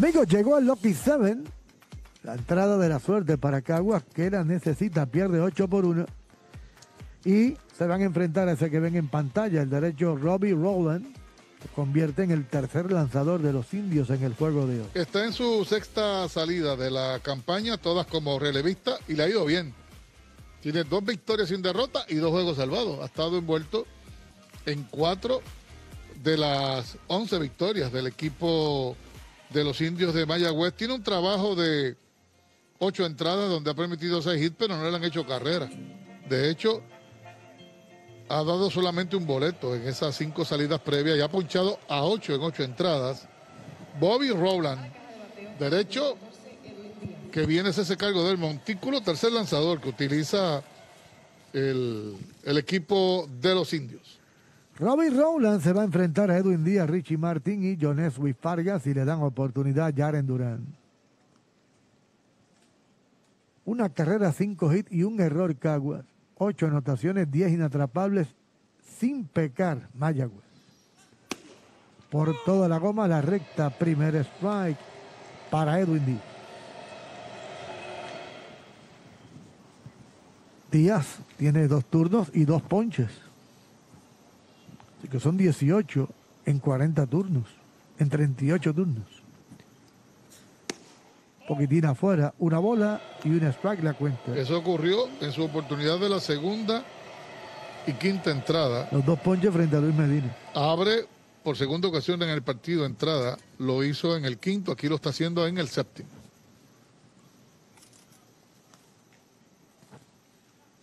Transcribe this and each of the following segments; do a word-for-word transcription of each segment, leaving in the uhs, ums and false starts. Amigos, llegó el Lucky Seven, la entrada de la suerte para Caguas, que la necesita, pierde ocho por uno. Y se van a enfrentar a ese que ven en pantalla, el derecho Robby Rowland, se convierte en el tercer lanzador de los indios en el juego de hoy. Está en su sexta salida de la campaña, todas como relevista, y le ha ido bien. Tiene dos victorias sin derrota y dos juegos salvados. Ha estado envuelto en cuatro de las once victorias del equipo de los indios de Mayagüez. Tiene un trabajo de ocho entradas donde ha permitido seis hits, pero no le han hecho carrera. De hecho, ha dado solamente un boleto en esas cinco salidas previas y ha ponchado a ocho en ocho entradas. Bobby Rowland, derecho, que viene ese cargo del montículo, tercer lanzador que utiliza el, el equipo de los indios. Robby Rowland se va a enfrentar a Edwin Díaz, Richie Martín y Jones Wiesfargas, y le dan oportunidad a Yaren Durán. Una carrera, cinco hits y un error Caguas. Ocho anotaciones, diez inatrapables, sin pecar Mayagüez. Por toda la goma, la recta, primer strike para Edwin Díaz. Díaz tiene dos turnos y dos ponches. Así que son dieciocho en cuarenta turnos, en treinta y ocho turnos. Poquitín afuera, una bola y un strike la cuenta. Eso ocurrió en su oportunidad de la segunda y quinta entrada. Los dos ponches frente a Luis Medina. Abre por segunda ocasión en el partido entrada, lo hizo en el quinto, aquí lo está haciendo en el séptimo.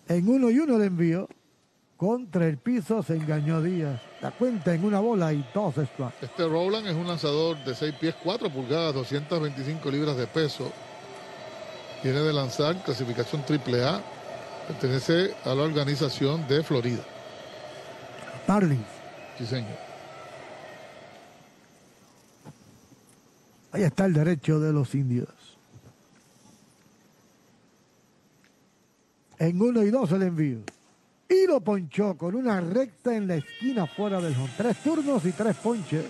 En uno y uno le envió. Contra el piso se engañó Díaz. La cuenta en una bola y dos strikes. Este Rowland es un lanzador de seis pies, cuatro pulgadas, doscientas veinticinco libras de peso. Viene de lanzar clasificación triple A. Pertenece a la organización de Florida. Marlins. Sí, señor. Ahí está el derecho de los indios. En uno y dos el envío. Y lo ponchó con una recta en la esquina fuera del home. Tres turnos y tres ponches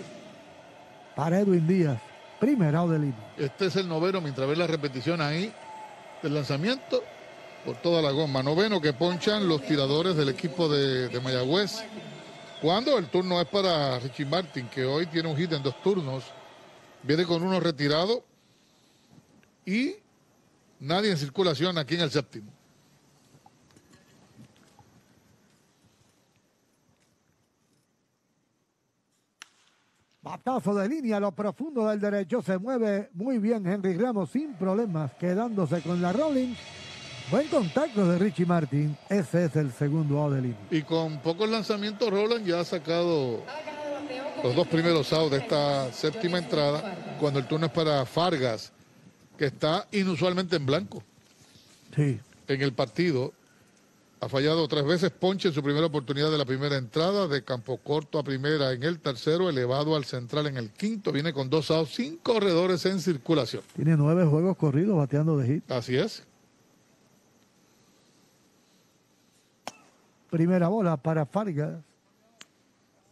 para Edwin Díaz, primera out de línea. Este es el noveno, mientras ves la repetición ahí del lanzamiento por toda la goma. Noveno que ponchan los tiradores del equipo de, de Mayagüez. Cuando el turno es para Richie Martin, que hoy tiene un hit en dos turnos. Viene con uno retirado y nadie en circulación aquí en el séptimo. Batazo de línea a lo profundo del derecho. Se mueve muy bien Henry Ramos sin problemas, quedándose con la Rowland. Buen contacto de Richie Martin. Ese es el segundo out de línea. Y con pocos lanzamientos, Rowland ya ha sacado los dos primeros outs de esta séptima entrada, cuando el turno es para Fargas, que está inusualmente en blanco. Sí. En el partido ha fallado tres veces, ponche en su primera oportunidad de la primera entrada, de campo corto a primera en el tercero, elevado al central en el quinto, viene con dos outs, sin corredores en circulación. Tiene nueve juegos corridos bateando de hit. Así es. Primera bola para Fargas,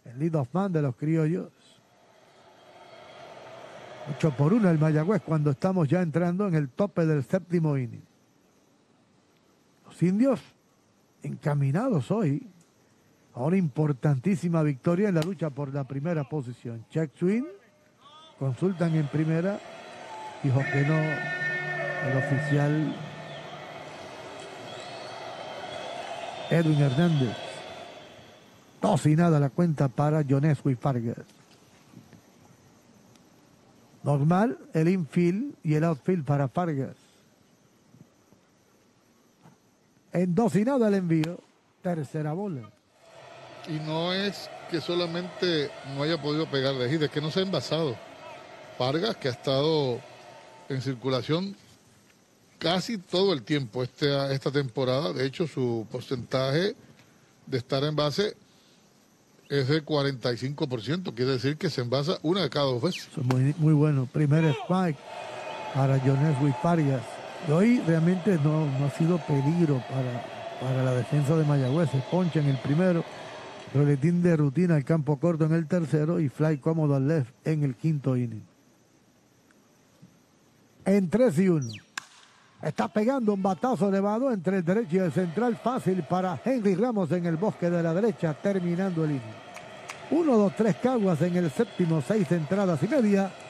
el lead-off man de los criollos. ocho por uno el Mayagüez cuando estamos ya entrando en el tope del séptimo inning. Los indios encaminados hoy a una importantísima victoria en la lucha por la primera posición. Check swing, consultan en primera, dijo que no el oficial Edwin Hernández. Dos y nada la cuenta para Jones Wiesfargas. Normal el infield y el outfield para Fargas. En dos y nada el envío, tercera bola. Y no es que solamente no haya podido pegar de hit, es que no se ha envasado. Fargas, que ha estado en circulación casi todo el tiempo este, esta temporada. De hecho, su porcentaje de estar en base es de cuarenta y cinco por ciento. Quiere decir que se envasa una de cada dos veces. Eso es muy, muy bueno. Primer spike para Jones Wiesfargas. Hoy realmente no, no ha sido peligro para, para la defensa de Mayagüez. Se poncha en el primero, roletín de rutina al campo corto en el tercero y fly cómodo al left en el quinto inning. en tres y uno. Está pegando un batazo elevado entre el derecho y el central. Fácil para Henry Ramos en el bosque de la derecha, terminando el inning. uno dos tres Caguas en el séptimo, seis entradas y media.